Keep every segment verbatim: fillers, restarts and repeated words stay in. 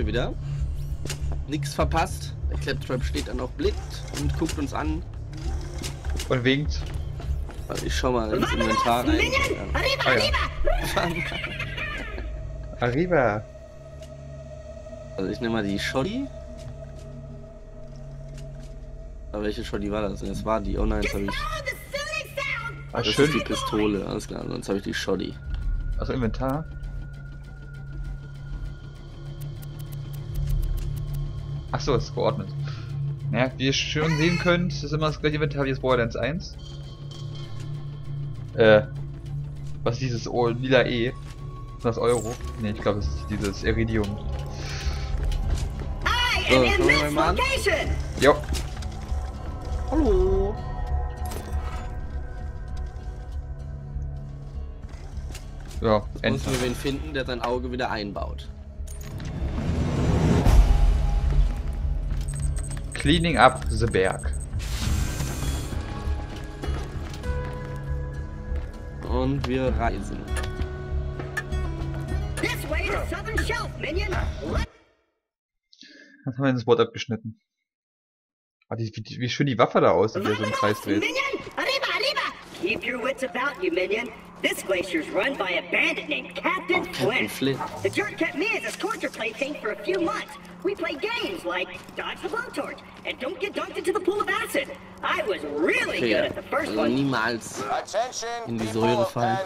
wir wieder. Nichts verpasst. Der Claptrap steht dann auch blickt und guckt uns an. Und winkt. Also ich schau mal ins Inventar rein. Arriba, arriba! Arriba! Also ich nehme mal die Shoddy. Aber welche Shoddy war das? Das war die. Oh nein, jetzt habe ich... Ah, das schön. Ist die Pistole, alles klar. Sonst habe ich die Shoddy. Also Inventar. Achso, ist geordnet. Naja, wie ihr schön sehen könnt, ist immer das gleiche Inventar wie das Borderlands eins. Äh, was ist dieses o lila E? Ist das Euro? Ne, ich glaube, das ist dieses Iridium. So, schauen wir mal an. Jo. Hallo. Ja, endlich. Jetzt müssen wir wen finden, der sein Auge wieder einbaut. Cleaning up the Berg. Und wir reisen. Jetzt haben wir das Wort abgeschnitten. Oh, die, wie, wie schön die Waffe da aussieht, die so im Kreis dreht. Keep your wits about you, Minion. This glacier's run by a bandit named Captain Flint. The jerk kept me as his torture plaything for a few months. We played games like dodge the blowtorch and don't get dunked into the pool of acid. I was really okay, good at the first one. Niemals in die Säure fallen.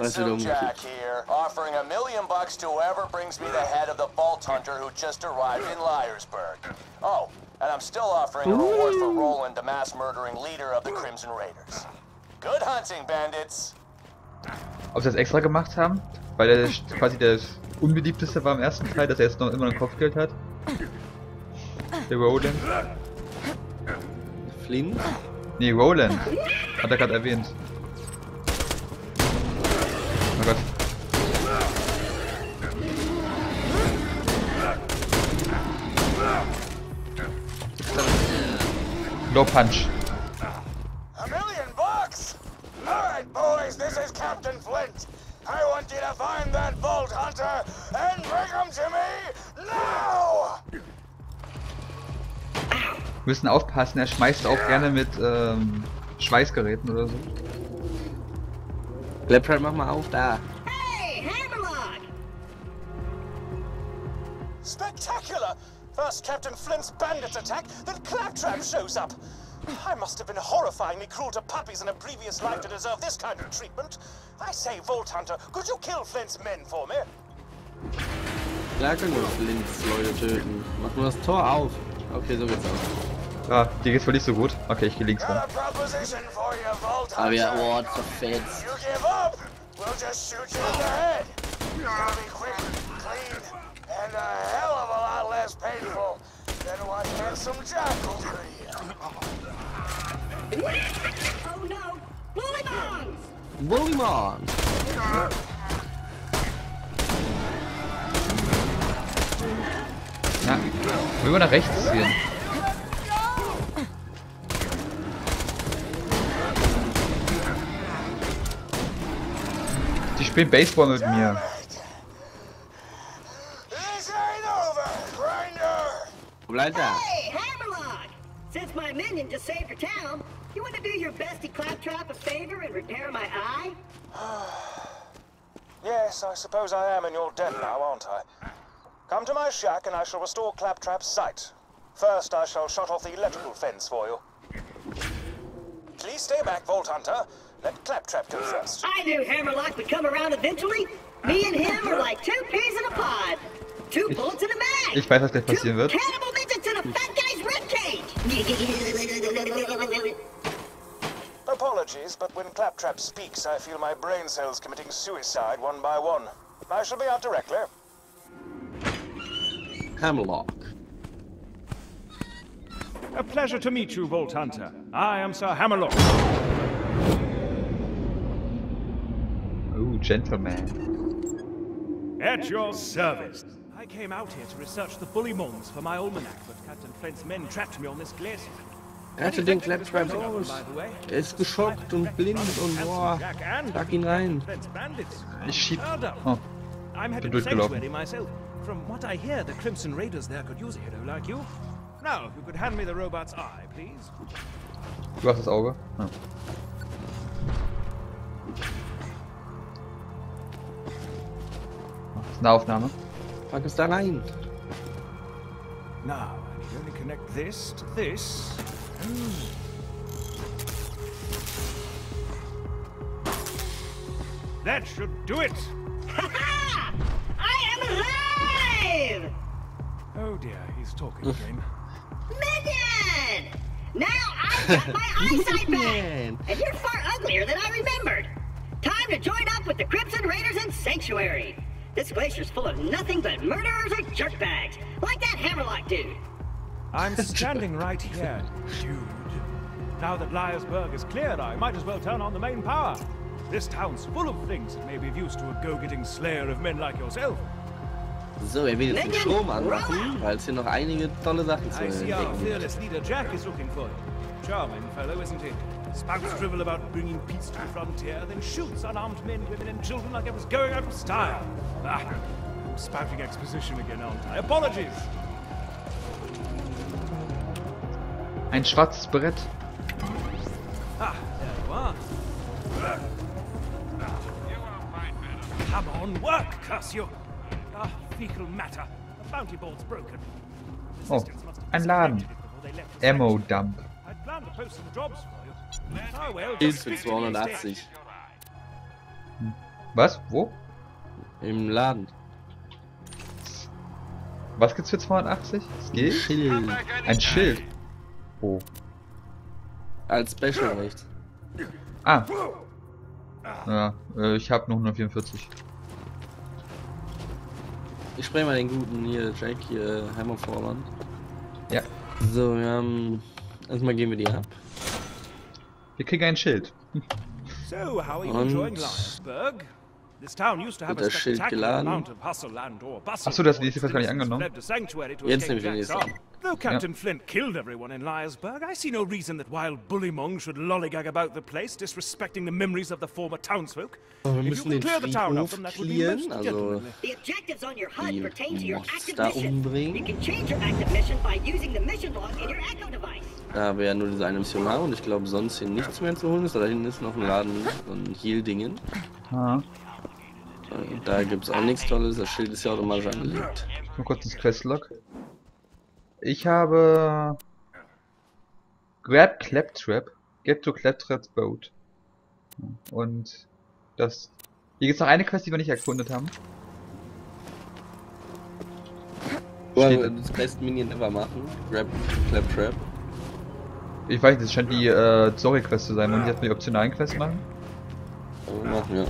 Handsome Jack here, offering a million bucks to whoever brings me the head of the vault hunter who just arrived in Liar's Berg. Oh, and I'm still offering a reward for Roland, the mass murdering leader of the Crimson Raiders. Good hunting, Bandits. Ob sie das extra gemacht haben, weil er quasi der unbeliebteste war im ersten Teil, dass er jetzt noch immer ein Kopfgeld hat. Der Roland. Flynn? Nee, Roland. Hat er gerade erwähnt. Oh Gott. Low Punch. Boys, this is Captain Flint. I want you to find that Vault Hunter and bring him to me now. Wir müssen aufpassen, er schmeißt auch gerne mit ähm, Schweißgeräten oder so. Claptrap, mach mal auf da. Hey, Hammerlock! Spectacular! First Captain Flint's bandit attack, then Claptrap shows up. I must have been horrifyingly cruel to puppies in a previous life to deserve this kind of treatment. I say, Vault Hunter, could you kill Flint's men for me? Da können wir Flint's Leute töten. Mach nur das Tor auf. Okay, so geht's aus. Ah, dir geht's wohl nicht so gut. Okay, ich geh links rum. Aber wir Award for Fans. Then watch Handsome Jack will do you. Oh no! Bullymong! Bullymong! Na, will man nach rechts ziehen? Die spielen Baseball mit mir. Like that. Hey, Hammerlock! Since my minion just saved your town, you want to do your bestie Claptrap a favor and repair my eye? Yes, I suppose I am in your debt now, aren't I? Come to my shack and I shall restore Claptrap's sight. First, I shall shut off the electrical fence for you. Please stay back, Vault Hunter. Let Claptrap go first. I knew Hammerlock would come around eventually. Me and him are like two peas in a pod. Two bullets in a bag. Ich weiß, was gleich passieren wird. Apologies, but when Claptrap speaks, I feel my brain cells committing suicide one by one. I shall be out directly. Hammerlock. A pleasure to meet you, Vault Hunter. I am Sir Hammerlock. Oh, gentleman. At your service. I came out here to research the Bullymongs for my almanac, but Captain Flint's men trapped me on this glacier. Er hatte den Claptrap aus. Er ist geschockt und blind und boah, schlag ihn rein. Ich schieb. Oh, bin durchgelaufen. From what I hear, the Crimson Raiders there could use a hero like you. Now, if you could hand me the robot's eye, please. Du hast das Auge? Ja. Das ist eine Aufnahme. Pack es da rein. Now, I need only connect this to this. Mm. That should do it! Ha-ha! I am alive! Oh dear, he's talking again. Megan! Now I've got my eyesight back! And you're far uglier than I remembered! Time to join up with the Crimson Raiders and Sanctuary! This glacier's full of nothing but murderers or jerkbags, like that Hammerlock dude! I'm standing right here, dude. Now that Liar's Berg is cleared, I might as well turn on the main power. This town's full of things that may be of use to a go-getting slayer of men like yourself. So, er will jetzt den Strom anmachen, weil es hier noch einige tolle Sachen zu entdecken gibt. I see our fearless leader Jack is looking for you. Charming fellow, isn't he? Spouts drivel about bringing peace to the frontier, then shoots unarmed men, women and children like it was going out of style. Ah, I'm spouting exposition again, aren't I? Apologies! Ein schwarzes Brett. Ah, there you are. Come on, work, curse you! Ah, fecal matter. The bounty board's broken. Oh, ein Laden. Ammo Dump. Ist für zweihundertachtzig. Was? Wo? Im Laden. Was gibt's für zweihundertachtzig? Schild. Ein Schild. Oh. Als Special nicht. Ah. Ja, ich habe noch nur vierundvierzig. Ich spreche mal den guten hier, Jack hier, Hammer Roland. Ja. So, wir haben... Erstmal gehen wir die ab. Wir kriegen ein Schild. So, how are you enjoying Liar's Berg? This town used to have a spectacular amount of hustle and or bustle. Achso, das nächste fast gar nicht angenommen. Jetzt nehme ich den nächsten an. Though Captain Flint killed everyone in Liar's Berg, I see no reason that wild Bullymong should lollygag about the place, disrespecting the memories of the former townsfolk. Wir müssen den Friedhof clearen, also die Mods da umbringen. Da wäre nur diese eine Missionar und ich glaube sonst hier nichts mehr zu holen ist. Da hinten ist noch ein Laden von Heal-Dingen. Da gibt es auch nichts Tolles, das Schild ist ja automatisch angelegt. Mal kurz ins Questlog. Ich habe... Grab Claptrap, get to Claptrap's boat. Und das... Hier gibt es noch eine Quest, die wir nicht erkundet haben. Well, das best Minion ever machen, Grab Claptrap. Ich weiß nicht, das scheint die äh, Story-Quest zu sein, und jetzt die optionalen Quests machen. Oh, machen wir.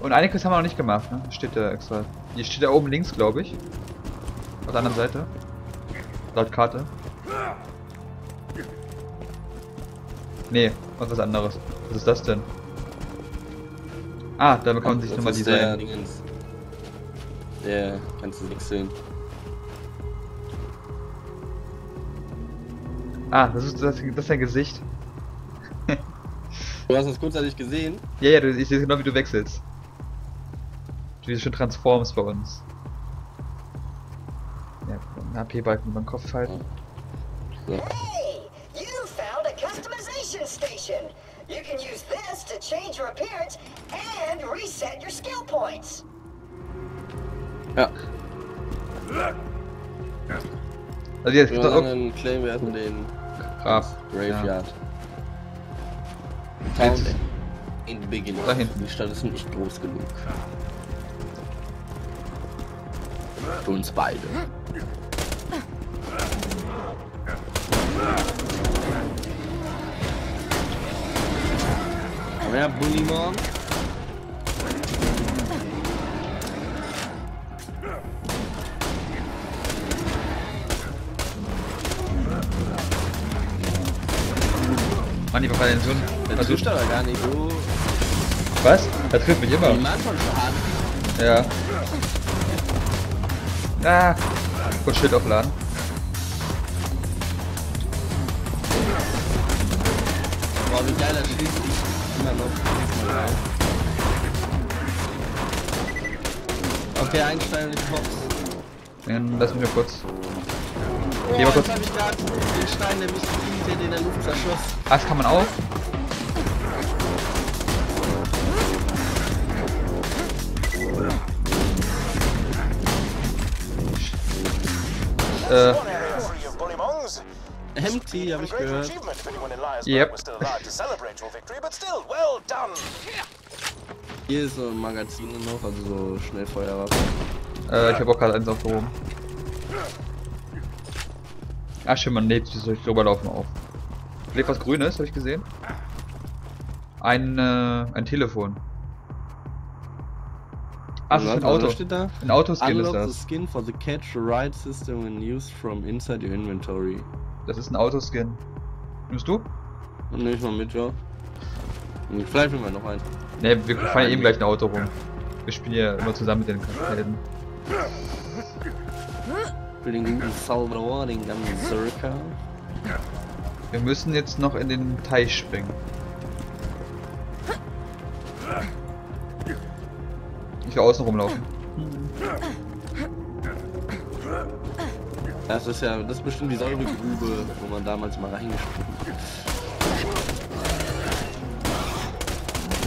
Und eine Quest haben wir noch nicht gemacht, ne? Steht da extra. Die steht da oben links, glaube ich. Auf der anderen Seite. Laut Karte. Nee, und was anderes. Was ist das denn? Ah, da bekommen sich nochmal diese. Ja, yeah, kannst du nichts sehen. Ah, das ist, das, das ist dein Gesicht. Du hast das kurzzeitig gesehen? Ja, ja, ich sehe genau, wie du wechselst. Wie du schon transformst bei uns. Ja, einen H P-Balken über den Kopf halten. So. Hey, you found a customization station. You can use this to change your appearance and reset your skill points. Ja. Also jetzt gibt's einen Claim, wir hatten den Graf Graveyard. Ja. Town in the beginning. Da hinten. Die Stadt ist nicht groß genug. Für uns beide. Ja, Bullymong. Mann, die verfallen so. Das trifft aber gar nicht so. Was? Das trifft mich immer. Die macht schon Schaden. Ja. Ah. Gut, Schild aufladen. Wow, wie geil das Schild ist. Immer noch. Auf der Einstein in den Kopf. Dann lass mich mal kurz. Oh, Geh mal kurz. Jetzt hab ich grad den Stein, der mich der den in der Luft zerschoss. Ah, das kann man auch. Äh. Empty, hab ich gehört. Yep. Hier ist so ein Magazin noch, also so Schnellfeuerwaffen. Äh, ich hab auch gerade eins aufgehoben. Ach schön, man lebt, soll ich drüber laufen auf. Lebt was Grünes, habe ich gesehen. Ein, äh, ein Telefon. Ach, das ist ein Auto. Steht da? Ein Autoskin ist das. The skin for the catch ride system when used from inside your inventory. Das ist ein Autoskin. Nimmst du? Dann nehm ich mal mit, ja. Und vielleicht nehmen wir noch einen. Ne, wir fahren ja eben gleich ein Auto rum. Wir spielen ja immer zusammen mit den Kapitänen. Für den guten Salvador, den ganzen Circa. Wir müssen jetzt noch in den Teich springen. Ich will außen rumlaufen. Das ist ja, das ist bestimmt die Säuregrube, wo man damals mal reingesprungen hat.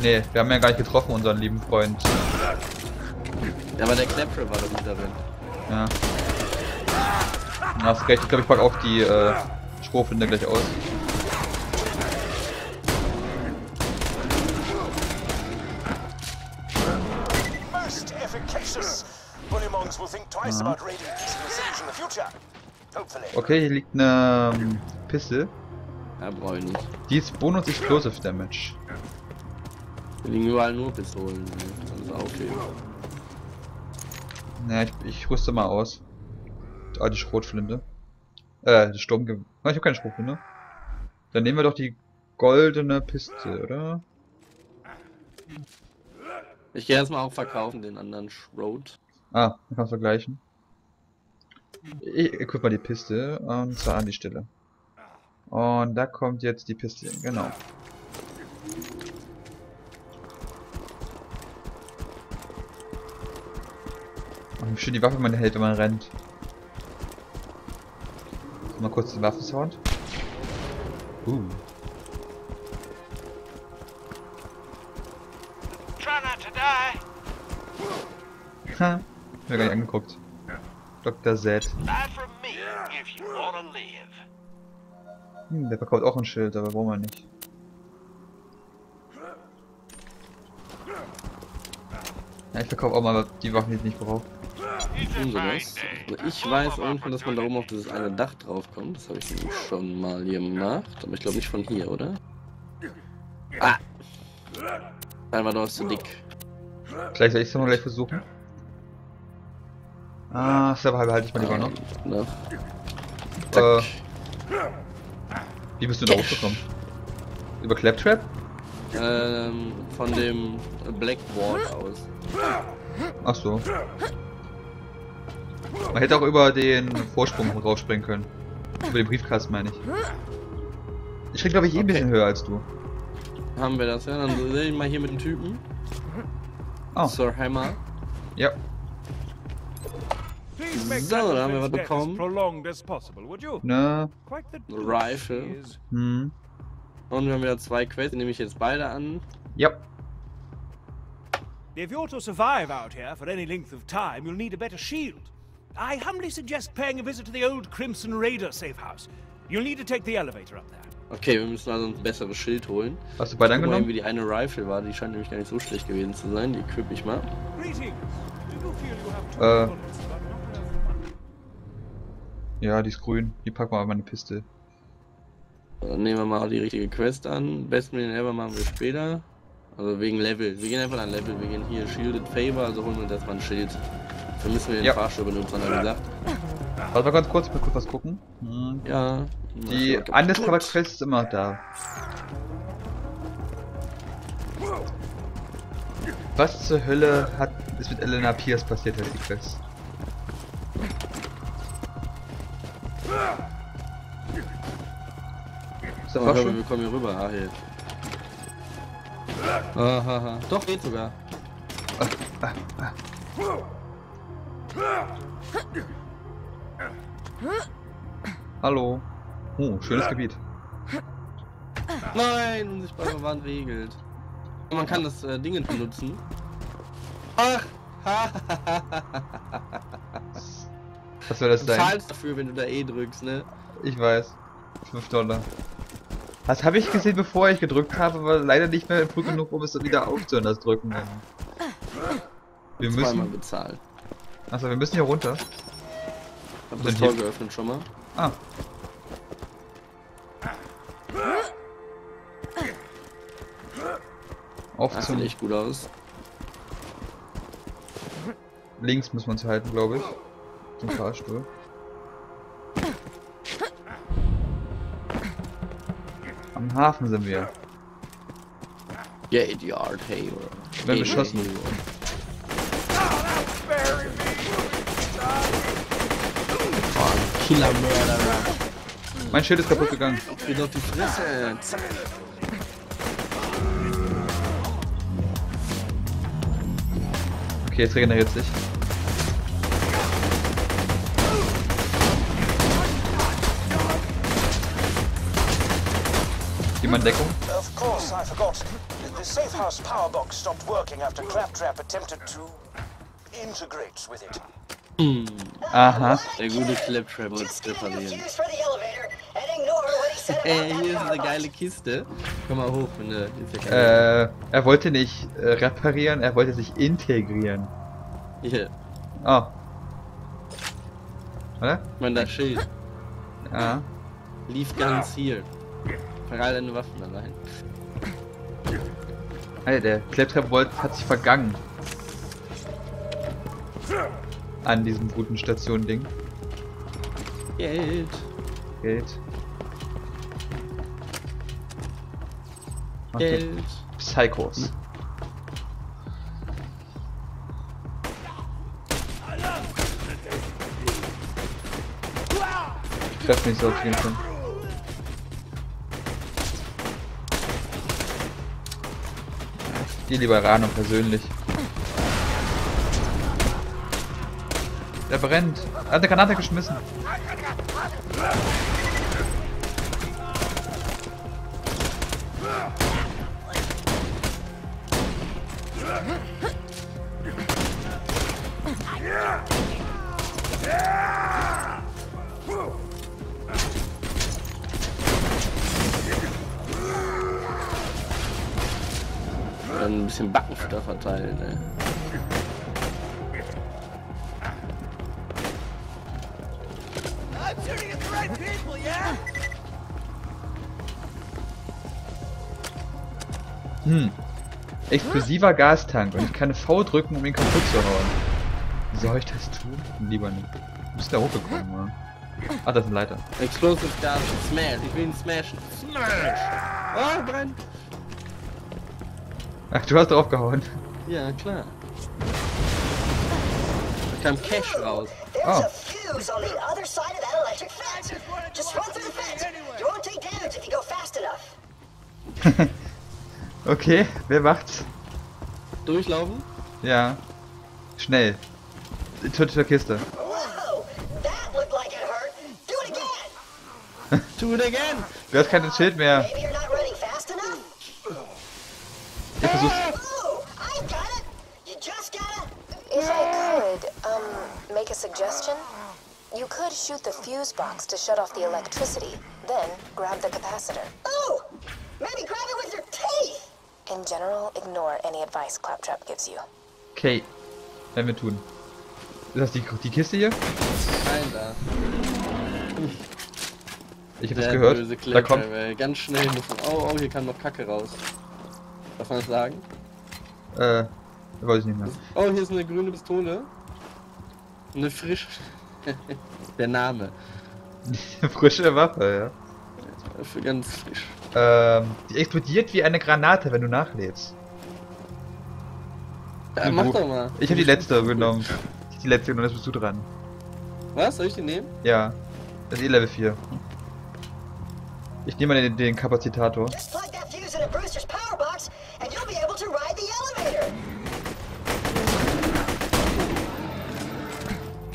Ne, wir haben ja gar nicht getroffen, unseren lieben Freund. Ja, aber der Claptrap war doch mit darin. Ja. Na, hast recht, ich glaube, ich pack auch die äh, Strohflinte gleich aus. Okay, hier liegt eine ähm, Pistole. Ja, brauche ich nicht. Die ist Bonus Explosive Damage. Hier liegen überall nur Pistolen. Das ist auch okay. Naja, ich, ich rüste mal aus. Ah, die Schrotflinte. Äh, das Sturmgewehr. Ah, ich habe keine Schrotflinte. Dann nehmen wir doch die goldene Pistole, oder? Ich gehe erstmal auch verkaufen, den anderen Schrot. Ah, dann kannst du vergleichen. Ich equip mal die Piste und zwar an die Stelle. Und da kommt jetzt die Piste hin, genau. Und wie schön die Waffe man hält, wenn man rennt. Mal kurz den Waffensound. Uh. Try not to die. Ha, ich hab gar nicht angeguckt. Doktor Z. Hm, der verkauft auch ein Schild, aber brauchen wir nicht. Ja, ich verkaufe auch mal die Waffen, die ich nicht brauche. Ich weiß irgendwann, dass man da oben auf dieses eine Dach drauf kommt. Das habe ich schon mal gemacht, aber ich glaube nicht von hier, oder? Ah! Salvador ist zu dick. Vielleicht soll ich es nochmal gleich versuchen. Ah, selber halte ich mal die Wahl noch. Äh, wie bist du da hochgekommen? Über Claptrap? Ähm, von dem Blackboard aus. Ach so. Man hätte auch über den Vorsprung drauf springen können. Über den Briefkasten meine ich. Ich krieg glaube ich eh ein bisschen höher als du. Haben wir das, ja? Dann sehen wir mal hier mit dem Typen. Oh. Sir Hammer. Ja. So, da haben wir was bekommen. Ne? Rifle. Hm. Und wir haben wieder zwei Quests, nehme ich jetzt beide an. Ja. If you're to survive out here for any length of time, you'll need a better shield. I humbly suggest paying a visit to the old Crimson Raider safe house. You'll need to take the elevator up there. Okay, wir müssen also ein besseres Schild holen. Hast du beide angenommen? Mal, wie die eine Rifle war, die scheint nämlich gar nicht so schlecht gewesen zu sein. Die equip ich mal. Äh. Ja, die ist grün. Die packen wir mal in die Piste. Dann nehmen wir mal die richtige Quest an. Besten den Ever machen wir später. Also wegen Level. Wir gehen einfach an Level. Wir gehen hier Shielded Favor, also holen wir uns erstmal ein Schild. Dann müssen wir den ja. Fahrstuhl benutzen, haben wir gesagt. Warte mal ganz kurz, ich will kurz was gucken. Hm. Ja. Die Undiscovered Quest ist immer da. Was zur Hölle hat, ist mit Elena Pierce passiert, heißt die Quest? So, wir kommen hier rüber, ah, hier. Aha, aha. Doch, geht sogar. Ah, ah, ah. Hallo. Oh, schönes Gebiet. Nein, unsichtbare Wand regelt. Man kann das äh, Ding benutzen. Ach! Was soll das sein? Du zahlst dafür, wenn du da E drückst, ne? Ich weiß. fünf Dollar. Das habe ich gesehen, bevor ich gedrückt habe, aber leider nicht mehr früh genug, um es wieder aufzuhören, das Drücken. Wir müssen... Zweimal bezahlt. Achso, wir müssen hier runter. Ich hab das Tor geöffnet schon mal. Ah. Auf das sieht echt gut aus. Links muss man es halten, glaube ich. Zum Fahrstuhl. Am Hafen sind wir. Ja, yeah, Idiot, hey. Wir werden beschossen. Hey, hey. Killermörder. Mein Schild ist kaputt gegangen. Ich bin auf die Fresse. Zack. Okay, jetzt regeneriert sich. Jemand Deckung? Of course, I forgot. The safe house power box stopped working after Claptrap attempted to integrate with it. Hm. Aha. Der gute Claptrap wird es reparieren. Ey, hier ist eine geile Kiste. Komm mal hoch, wenn ne, du... Äh, er wollte nicht äh, reparieren, er wollte sich integrieren. Hier. Yeah. Oh. Oder? Ich meine, das Schild. Ja. Lief ganz hier. Verrat deine Waffen allein. Alter, der Claptrap wollte, hat sich vergangen. An diesem guten Station-Ding. Geld. Geld. Okay. Geld. Psychos. Hm. Ich treff nicht so auf jeden Fall. Die Liberano persönlich. Der brennt. Er hat eine Granate geschmissen. Dann ein bisschen Backenfutter verteilen, ey. Hm. Explosiver Gastank und ich kann V drücken, um ihn kaputt zu hauen. Soll ich das tun? Lieber nicht. Du bist da hochgekommen, oder? Ah, das ist ein Leiter. Explosive Gas, Smash. Ich will ihn smashen. Smash! Oh, brennt! Ach, du hast drauf gehauen. Ja, klar. Da kam Cash raus. Oh. Okay, wer macht's? Durchlaufen? Ja. Schnell. Zur Kiste. Do it again! Du hast kein Schild mehr. Ich versuch's. Make a suggestion? You could shoot the fuse box to shut off the electricity, then grab the capacitor. Oh! Maybe grab it with your teeth! In general, ignore any advice Claptrap gives you. Okay, werden wir tun. Ist das die, die Kiste hier? Nein, da. Ich hab das gehört. Da kommt. Ganz schnell müssen. Oh, oh, hier kann noch Kacke raus. Darf man das sagen? Äh, weiß ich nicht mehr. Oh, hier ist eine grüne Pistole. Eine frische. Der Name. Frische Waffe, ja. Für ganz frisch. Ähm, die explodiert wie eine Granate, wenn du nachlädst. Ja, mach doch mal. Ich habe die letzte genommen. Ich hab die letzte genommen, das bist du dran. Was? Soll ich die nehmen? Ja. Das ist eh Level vier. Ich nehme mal den, den Kapazitator.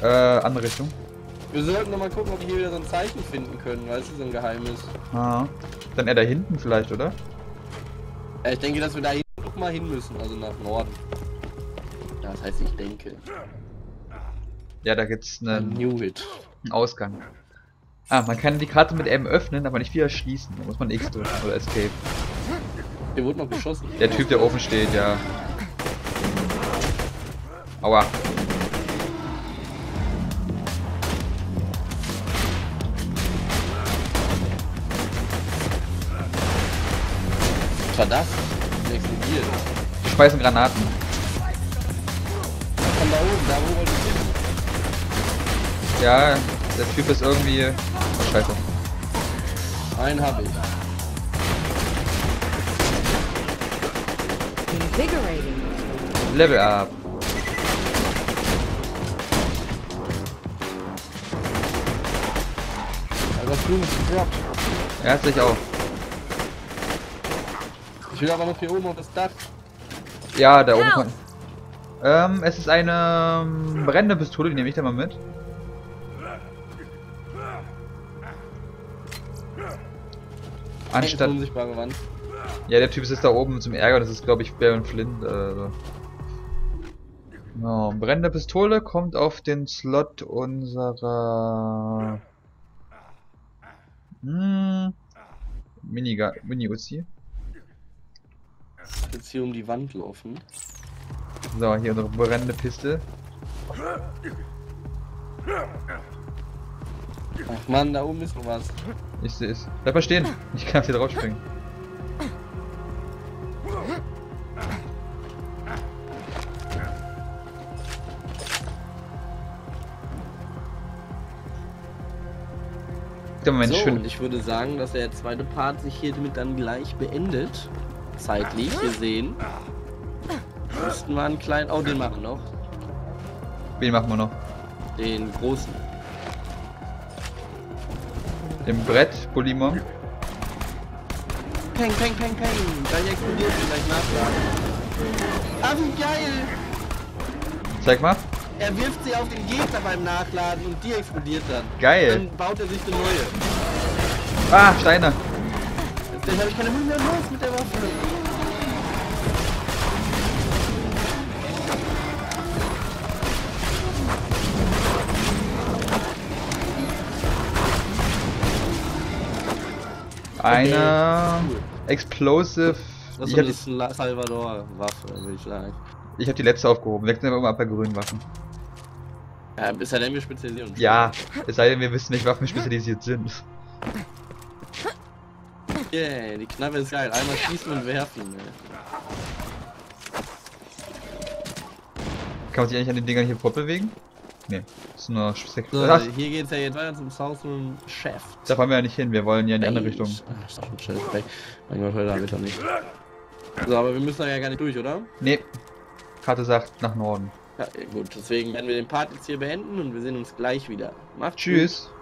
Äh, andere Richtung. Wir sollten nochmal gucken, ob wir hier wieder so ein Zeichen finden können, weißt du, so ein Geheimnis. Ah. Dann eher da hinten vielleicht, oder? Ja, ich denke, dass wir da hinten noch mal hin müssen, also nach Norden. Ja, das heißt, ich denke. Ja, da gibt's einen, einen Ausgang. Ah, man kann die Karte mit M öffnen, aber nicht wieder schließen. Da muss man X drücken oder Escape. Der wurde noch geschossen. Der Typ, der oben steht, ja. Aua. Was war das? Die explodiert. Die schmeißen Granaten. Von da oben, da wo wollte ich hin. Ja, der Typ ist irgendwie... Oh, scheiße. Einen hab ich. Level up. Also Blumen gedroppt. Er hat sich auch. Ich will aber noch hier oben auf das Dach. Ja, da oben kann. Ähm, es ist eine brennende Pistole, die nehme ich da mal mit. Anstatt. Unsichtbare Wand. Ja, der Typ sitzt da oben zum Ärger, das ist glaube ich Baron Flint. Äh, no. Brennende Pistole kommt auf den Slot unserer hm. Miniga Mini-Uzi. Jetzt hier um die Wand laufen. So, hier unsere brennende Piste. Ach man, da oben ist noch was. Ich sehe es. Bleib mal stehen, ich kann hier drauf springen. Moment, so, schön. Und ich würde sagen, dass der zweite Part sich hiermit dann gleich beendet. Zeitlich gesehen. Müssten wir einen kleinen... Oh, den machen wir noch. Den machen wir noch. Den großen. Dem Brett, Bullymong. Peng, peng, peng, peng. Gleich explodiert, gleich nachladen. Ah, wie geil! Zeig mal. Er wirft sie auf den Gegner beim Nachladen und die explodiert dann. Geil. Dann baut er sich eine neue. Ah, Steine. Dann habe ich keine Mühe mehr los mit der Waffe. Eine okay. Explosive. Das ist eine Salvador-Waffe, würde ich sagen. Ich habe die letzte aufgehoben. Wir sind aber immer bei grünen Waffen. Ja, es sei denn, wir spezialisieren uns. Ja, es sei denn, wir wissen nicht, Waffen spezialisiert sind. Yeah, die Knarre ist geil. Einmal schießen und werfen. Ey. Kann man sich eigentlich an den Dingern hier fortbewegen? Ne, ist nur Sex. So, hier geht's ja jetzt weiter zum South und Chef. Da fahren wir ja nicht hin, wir wollen ja in die andere Richtung. Ach, ist doch ein Chef. Mein Gott, heute haben wir doch nicht. So, aber wir müssen da ja gar nicht durch, oder? Ne. Karte sagt nach Norden. Ja, gut, deswegen werden wir den Part jetzt hier beenden und wir sehen uns gleich wieder. Macht's gut. Tschüss.